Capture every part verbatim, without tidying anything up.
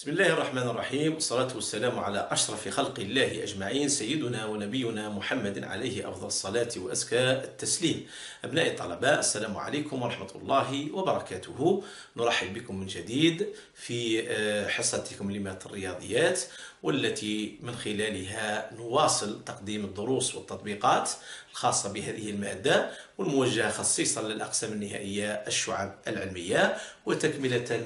بسم الله الرحمن الرحيم، والصلاة والسلام على أشرف خلق الله أجمعين، سيدنا ونبينا محمد عليه أفضل الصلاة وأزكى التسليم. أبنائي الطلباء، السلام عليكم ورحمة الله وبركاته. نرحب بكم من جديد في حصتكم لمادة الرياضيات، والتي من خلالها نواصل تقديم الدروس والتطبيقات الخاصة بهذه المادة، والموجهة خصيصا للأقسام النهائية الشعب العلمية، وتكملة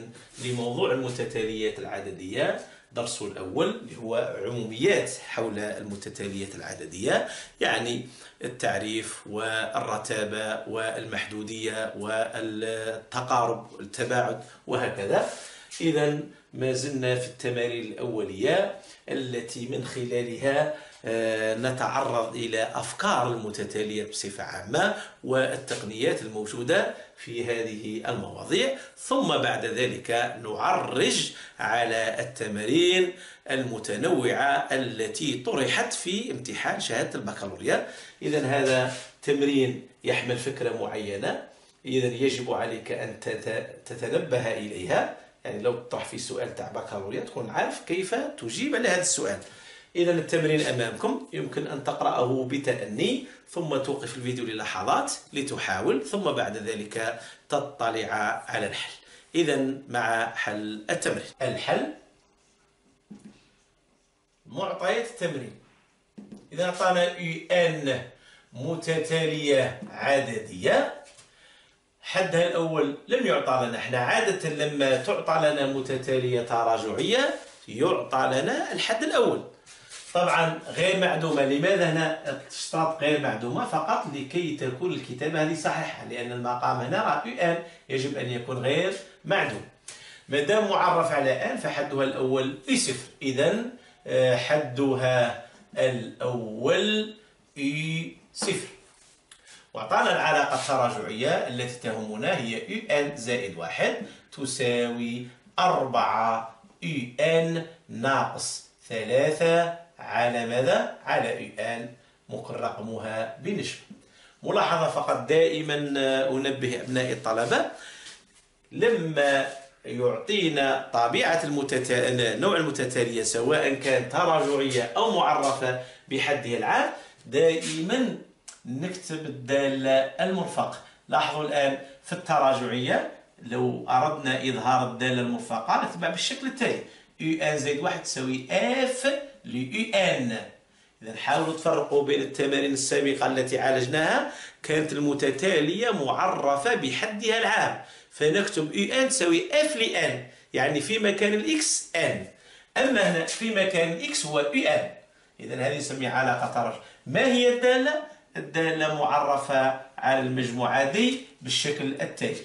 لموضوع المتتاليات العددية درس الأول اللي هو عموميات حول المتتاليات العددية، يعني التعريف والرتابة والمحدودية والتقارب والتباعد وهكذا. إذا ما زلنا في التمارين الأولية التي من خلالها نتعرض إلى أفكار المتتاليات بصفة عامة والتقنيات الموجودة في هذه المواضيع، ثم بعد ذلك نعرج على التمارين المتنوعة التي طرحت في امتحان شهادة البكالوريا. إذا هذا تمرين يحمل فكرة معينة، إذا يجب عليك أن تتنبه إليها، يعني لو تطرح في سؤال تاع بكالوريا تكون عارف كيف تجيب على هذا السؤال. إذا التمرين أمامكم، يمكن أن تقرأه بتأني، ثم توقف الفيديو للحظات لتحاول، ثم بعد ذلك تطلع على الحل. إذا مع حل التمرين، الحل معطيات التمرين. إذا أعطانا إن متتالية عددية، حدها الأول لم يعطى لنا، احنا عادة لما تعطى لنا متتالية تراجعية يعطى لنا الحد الأول. طبعا غير معدومة، لماذا هنا اشتراط غير معدومة؟ فقط لكي تكون الكتابة هذه صحيحة، لأن المقام هنا ان يجب أن يكون غير معدوم. ما دام معرف على ان فحدها الأول اي صفر، إذا حدها الأول اي صفر. وأعطانا العلاقة التراجعية التي تهمنا هي إن زائد واحد تساوي أربعة إن ناقص ثلاثة على ماذا؟ على إن ممكن رقمها بنشف. ملاحظة فقط، دائما أنبه أبنائي الطلبة، لما يعطينا طبيعة المتتالية نوع المتتالية سواء كانت تراجعية أو معرفة بحدها العام، دائما نكتب الدالة المرفقة. لاحظوا الآن في التراجعية لو أردنا إظهار الدالة المرفقة نتبع بالشكل التالي، إن زائد واحد تساوي إف لإن. إذا حاولوا تفرقوا بين التمارين السابقة التي عالجناها، كانت المتتالية معرفة بحدها العام، فنكتب إن تساوي إف لإن، يعني في مكان الإكس إن. أما هنا في مكان الإكس هو إن. إذا هذه نسميها علاقة تراجعية. ما هي الدالة؟ الدالة معرفة على المجموعة دي بالشكل التالي،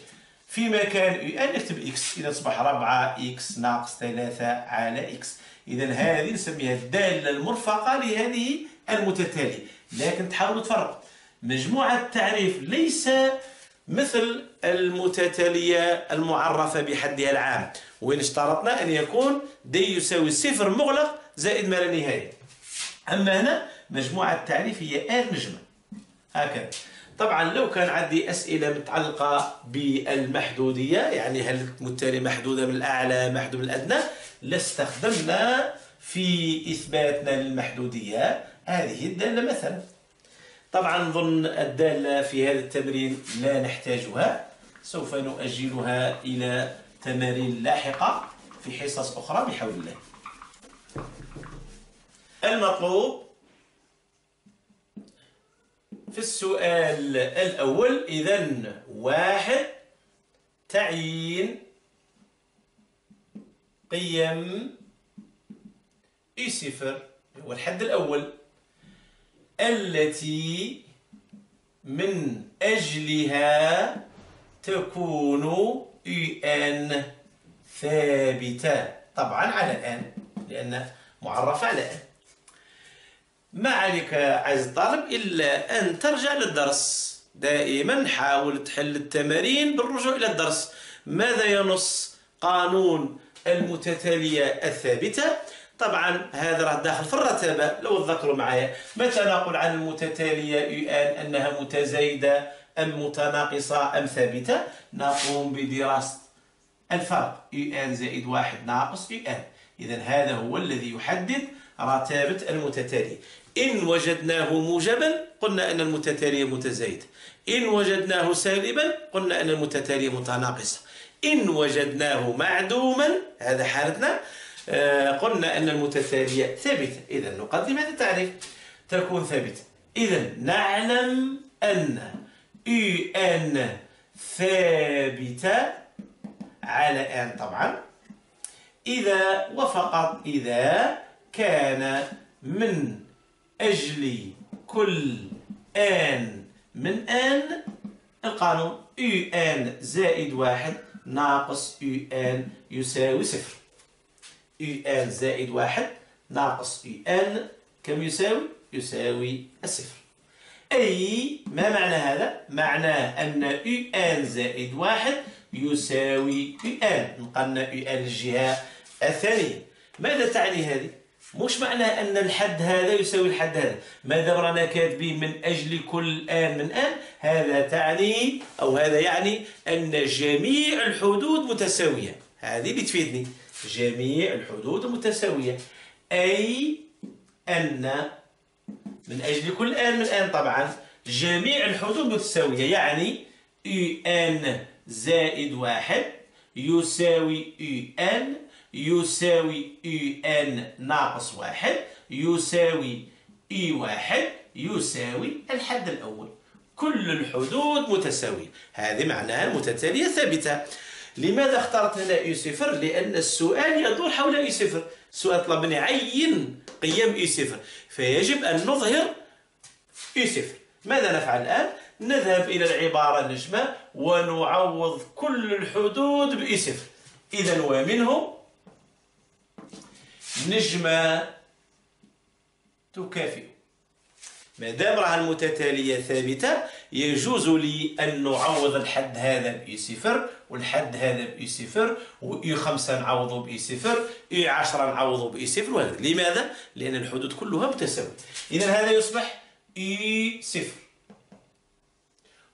في مكان ان نكتب اكس، إذا أصبح أربعة اكس ناقص ثلاثة على اكس. إذا هذه نسميها الدالة المرفقة لهذه المتتالية، لكن تحاولوا تفرقوا. مجموعة التعريف ليس مثل المتتالية المعرفة بحدها العام، وين اشترطنا أن يكون دي يساوي صفر مغلق زائد ما لا نهاية. أما هنا مجموعة التعريف هي ان نجمة هكذا. طبعا لو كان عندي اسئله متعلقه بالمحدوديه، يعني هل المتتاليه محدوده من الاعلى محدود من الادنى، لاستخدمنا في اثباتنا للمحدوديه هذه الداله مثلا. طبعا نظن الداله في هذا التمرين لا نحتاجها، سوف نؤجلها الى تمارين لاحقه في حصص اخرى بحول الله. المطلوب في السؤال الأول، إذن واحد تعيين قيم إي صفر هو الحد الأول التي من أجلها تكون إي إن ثابتة، طبعا على الآن لأن معرفة على الآن. ما عليك عزيز الطالب إلا أن ترجع للدرس، دائما حاول تحل التمارين بالرجوع إلى الدرس. ماذا ينص قانون المتتالية الثابتة؟ طبعا هذا راه داخل في الرتابة، لو تذكروا معايا. متى نقول عن المتتالية أن أنها متزايدة أم متناقصة أم ثابتة؟ نقوم بدراسة الفرق أن زائد واحد ناقص أن. إذا هذا هو الذي يحدد رتابة المتتالي. إن وجدناه موجبا قلنا أن المتتالي متزايد، إن وجدناه سالبا قلنا أن المتتالي متناقص، إن وجدناه معدوما هذا حالتنا قلنا أن المتتالي ثابت. إذا نقدم هذا التعريف تكون ثابت. إذا نعلم أن يو أن ثابتة على أن طبعا إذا وفقط إذا كان من أجل كل أن من أن القانون يو أن زائد واحد ناقص يو أن يساوي صفر. يو أن زائد واحد ناقص يو أن كم يساوي؟ يساوي الصفر. أي ما معنى هذا؟ معناه أن يو أن زائد واحد يساوي يو أن، نقلنا يو أن للجهة الثانية. ماذا تعني هذه؟ مش معنى أن الحد هذا يساوي الحد هذا، ماذا رانا كاتبين من أجل كل آن من آن، هذا تعني أو هذا يعني أن جميع الحدود متساوية، هذه اللي تفيدني، جميع الحدود متساوية، أي أن من أجل كل آن من آن طبعا جميع الحدود متساوية، يعني يو آن زائد واحد يساوي يو آن يساوي يو أن ناقص واحد يساوي إي واحد يساوي الحد الأول. كل الحدود متساوية، هذه معناها المتتالية ثابتة. لماذا اخترت هنا إي صفر؟ لأن السؤال يدور حول إي صفر، السؤال طلب مني عين قيم إي صفر، فيجب أن نظهر إي صفر. ماذا نفعل الآن؟ نذهب إلى العبارة النجمة ونعوض كل الحدود بإي صفر. إذا ومنه نجمة تكافئ. ما دام راه المتتالية ثابتة يجوز لي أن نعوض الحد هذا بإي صفر والحد هذا بإي صفر وإي خمسة نعوضه بإي صفر، إي عشرة نعوضه بإي صفر وهكذا. لماذا؟ لأن الحدود كلها متساوية. إذا هذا يصبح إي صفر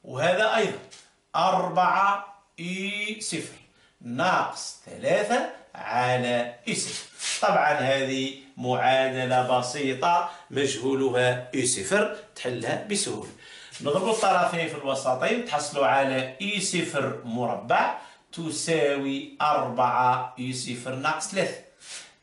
وهذا أيضا أربعة إي صفر ناقص ثلاثة على إي صفر. طبعا هذه معادلة بسيطة مجهولها إي صفر تحلها بسهولة. نضرب الطرفين في الوسطين تحصلوا على إي صفر مربع تساوي أربعة إي صفر ناقص ثلاثة.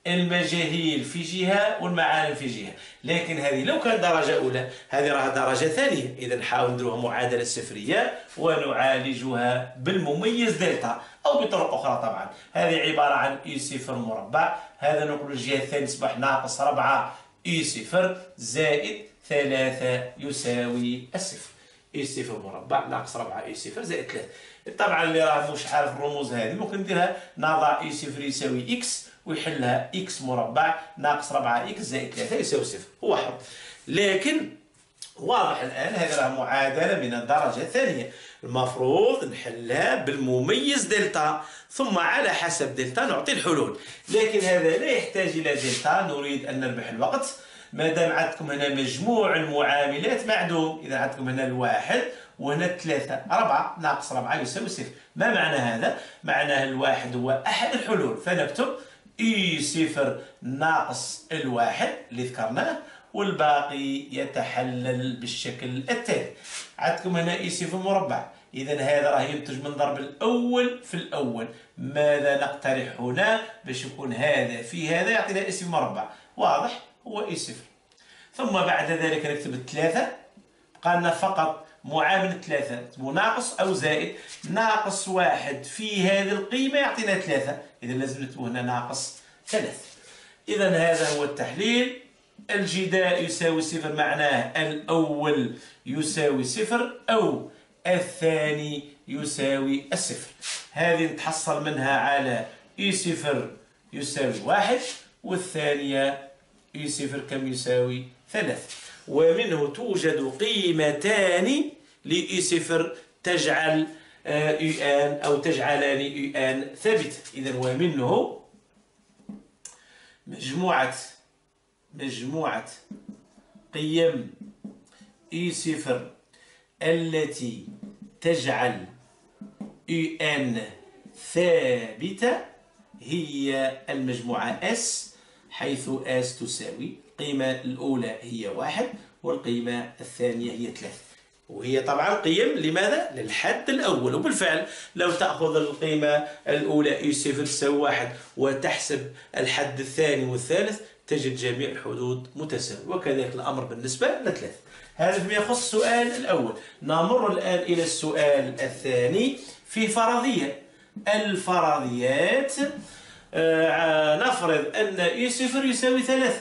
المجاهيل في جهة والمعالم في جهة، لكن هذه لو كانت درجة أولى هذه راه درجة ثانية. إذا نحاول نديروها معادلة صفرية ونعالجها بالمميز دلتا أو بطرق أخرى. طبعا هذه عبارة عن إي صفر مربع، هذا نقول الجهة الثانية يصبح ناقص أربعة إي صفر زائد ثلاثة يساوي الصفر. إي صفر مربع ناقص أربعة إي صفر زائد ثلاثة. طبعا اللي راه مش عارف الرموز هذه ممكن نديرها نضع إي صفر يساوي إكس ويحلها إكس مربع ناقص أربعة إكس زائد ثلاثة يساوي صفر، هو حر. لكن واضح الآن هذه راه معادلة من الدرجة الثانية، المفروض نحلها بالمميز دلتا ثم على حسب دلتا نعطي الحلول، لكن هذا لا يحتاج إلى دلتا، نريد أن نربح الوقت. ما دام عندكم هنا مجموع المعاملات معدوم، إذا عندكم هنا الواحد وهنا الثلاثة، أربعة ناقص أربعة يساوي صفر. ما معنى هذا؟ معناه الواحد هو أحد الحلول، فنكتب إي صفر ناقص الواحد اللي ذكرناه والباقي يتحلل بالشكل التالي. عندكم هنا إي صفر مربع، إذا هذا راه ينتج من ضرب الأول في الأول. ماذا نقترح هنا باش يكون هذا في هذا يعطينا إي صفر مربع؟ واضح هو إي صفر. ثم بعد ذلك نكتب الثلاثة، بقى لنا فقط معامل ثلاثة ناقص أو زائد. ناقص واحد في هذه القيمة يعطينا ثلاثة، إذا لازم نكتبو هنا ناقص ثلاثة. إذا هذا هو التحليل. الجداء يساوي صفر معناه الأول يساوي صفر أو الثاني يساوي الصفر. هذه نتحصل منها على إي صفر يساوي واحد والثانية إي صفر كم يساوي ثلاثة. ومنه توجد قيمتان لإي صفر تجعل يو أن أو تجعلان يو أن ثابتة. إذا ومنه مجموعة مجموعة قيم إي صفر التي تجعل يو أن ثابتة هي المجموعة S، حيث S تساوي القيمة الأولى هي واحد والقيمة الثانية هي ثلاثة، وهي طبعا قيم لماذا؟ للحد الأول. وبالفعل لو تأخذ القيمة الأولى صفر تساوي واحد وتحسب الحد الثاني والثالث تجد جميع الحدود متساوية، وكذلك الأمر بالنسبة لثلاثة. هذا فيما يخص السؤال الأول. نمر الآن إلى السؤال الثاني في فرضية. الفرضيات آه نفرض أن صفر يساوي ثلاثة.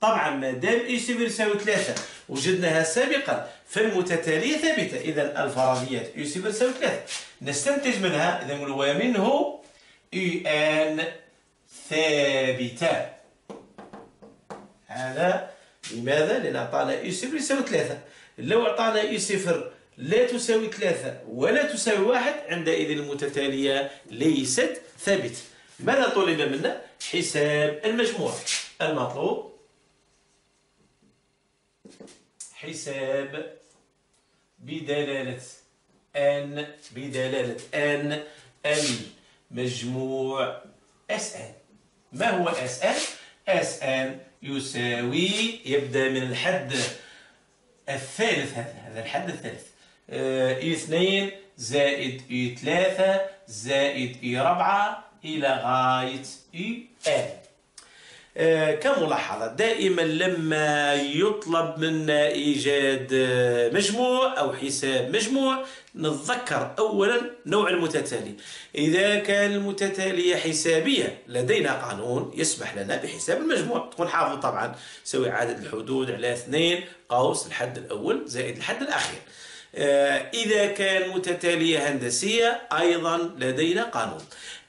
طبعا ما دام صفر يساوي ثلاثة وجدناها سابقا فالمتتالية ثابتة، إذا الفرضيات صفر يساوي ثلاثة نستنتج منها إذا ومنه ان ثابتة. هذا لماذا؟ لأن أعطانا صفر يساوي ثلاثة. لو أعطانا صفر لا تساوي ثلاثة ولا تساوي واحد عندئذ المتتالية ليست ثابتة. ماذا طلب منا؟ حساب المجموع. المطلوب حساب بدلالة ان بدلالة ان المجموع اس ان. ما هو اس ان؟ اس ان يساوي، يبدأ من الحد الثالث، هذا هذا الحد الثالث، اي اثنين زائد اي ثلاثة زائد اي ربعة إلى غاية اي ان. آه كملاحظة دائما لما يطلب منا إيجاد مجموع أو حساب مجموع نتذكر أولا نوع المتتالي. إذا كان المتتالية حسابية لدينا قانون يسمح لنا بحساب المجموع، تكون حافظ طبعا، سوي عدد الحدود على اثنين قوس الحد الأول زائد الحد الأخير. آه إذا كان متتالية هندسية أيضا لدينا قانون.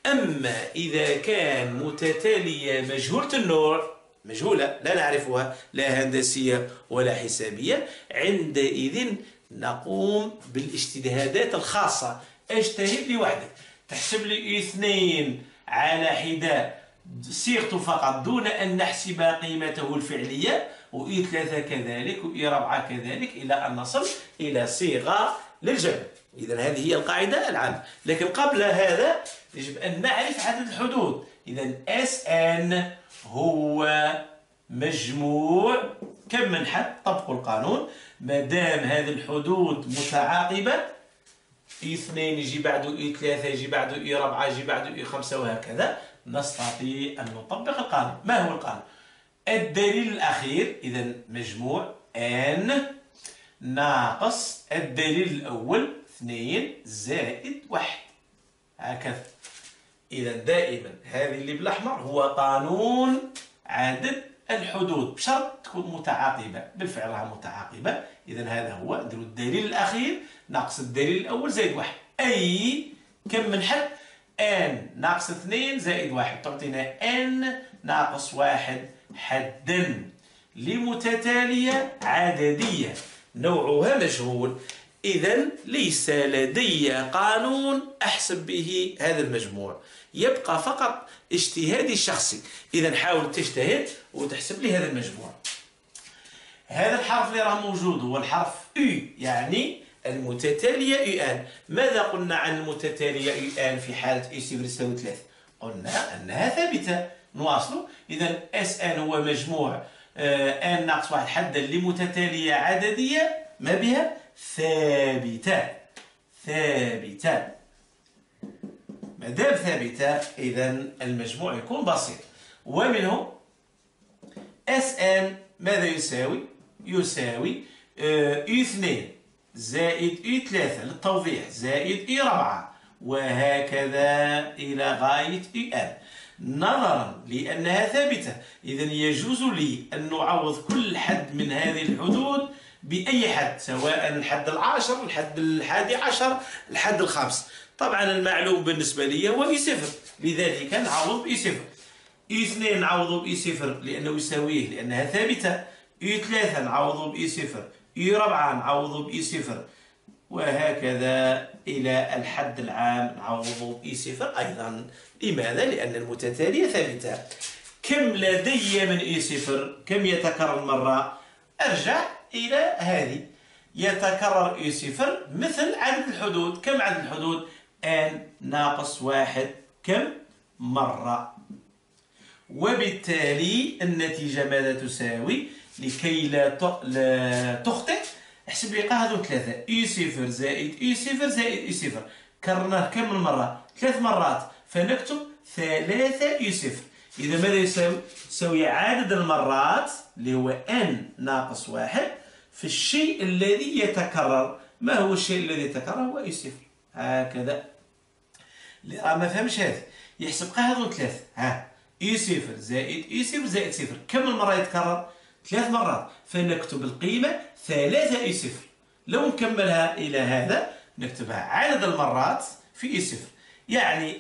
أما إذا كان متتالية مجهولة النوع، مجهولة لا نعرفها، لا هندسية ولا حسابية، عندئذ نقوم بالاجتهادات الخاصة. اجتهد لوحدك، تحسب لي اثنين على حدة صيغته فقط دون أن نحسب قيمته الفعلية، وإي ثلاثة كذلك وإي ربعة كذلك، إلى أن نصل إلى صيغة للجمع. إذا هذه هي القاعدة العامة، لكن قبل هذا يجب أن نعرف عدد الحدود. إذا اس ان هو مجموع كم من حد؟ طبقوا القانون، ما دام هذه الحدود متعاقبة، اي اثنين يجي بعده اي ثلاثة يجي بعده اي ربعة يجي بعده اي خمسة وهكذا، نستطيع أن نطبق القانون. ما هو القانون؟ الدليل الأخير، إذا مجموع n ناقص الدليل الأول اثنين زائد واحد، هكذا. إذا دائما هذه اللي بالأحمر هو قانون عدد الحدود بشرط تكون متعاقبة، بالفعل راها متعاقبة. إذا هذا هو نديرو الدليل الأخير ناقص الدليل الأول زائد واحد، أي كم من حد؟ n ناقص اثنين زائد واحد، تعطينا n ناقص واحد حدا لمتتالية عددية نوعها مجهول. إذا ليس لدي قانون أحسب به هذا المجموع، يبقى فقط اجتهادي الشخصي. إذا حاول تجتهد وتحسب لي هذا المجموع. هذا الحرف اللي راه موجود هو الحرف أي، يعني المتتالية أي آن. ماذا قلنا عن المتتالية أي آن في حالة أي صفر يساوي ثلاثة؟ قلنا أنها ثابتة. نواصلوا. إذا اس آن هو مجموع آه آن ناقص واحد حدا لمتتالية عددية ما بها؟ ثابتة. ثابتة ما دام ثابتة إذا المجموع يكون بسيط، ومنه اس ان ماذا يساوي؟ يساوي اي اثنين زائد اي ثلاثة للتوضيح زائد اي ربعة وهكذا إلى غاية اي ان. نظرا لأنها ثابتة إذا يجوز لي أن نعوض كل حد من هذه الحدود بأي حد، سواء الحد العاشر، الحد الحادي عشر، الحد الخامس. طبعا المعلوم بالنسبة لي هو اي صفر، لذلك نعوض باي صفر. اي اثنين نعوضه باي صفر لأنه يساويه لأنها ثابتة. اي ثلاثة نعوضه باي صفر، اي ربعة نعوضه باي صفر، وهكذا إلى الحد العام نعوضه باي صفر أيضا. لماذا؟ لأن المتتالية ثابتة. كم لدي من اي صفر؟ كم يتكرر مرة؟ أرجع إلى هذه، يتكرر اي صفر مثل عدد الحدود. كم عدد الحدود؟ ان ناقص واحد كم؟ مرة، وبالتالي النتيجة ماذا تساوي؟ لكي لا تخطئ احسب لي هذو ثلاثة، إي صفر زائد إي صفر زائد إي صفر، كررناه كم مرة؟ ثلاث مرات، فنكتب ثلاثة إي صفر. إذا ماذا يساوي؟ يساوي عدد المرات اللي هو إن ناقص واحد في الشيء الذي يتكرر. ما هو الشيء الذي يتكرر؟ هو إي صفر. هكذا اللي راه ما فهمش هذه يحسب بقى هذو ثلاثة، ها إي صفر زائد إي صفر زائد صفر، كم مرة يتكرر؟ ثلاث مرات، فنكتب القيمة ثلاثة إي صفر. لو نكملها إلى هذا نكتبها عدد المرات في إي صفر، يعني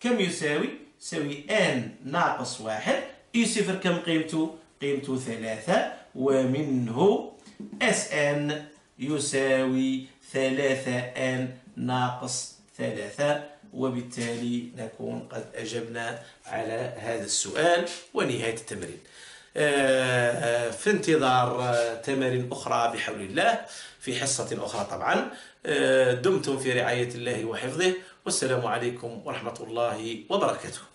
كم يساوي؟ يساوي إن ناقص واحد، إي صفر كم قيمته؟ قيمته ثلاثة، ومنه إس إن يساوي ثلاثة إن ناقص ثلاثة، وبالتالي نكون قد أجبنا على هذا السؤال ونهاية التمرين. في انتظار تمارين أخرى بحول الله في حصة أخرى طبعا. دمتم في رعاية الله وحفظه، والسلام عليكم ورحمة الله وبركاته.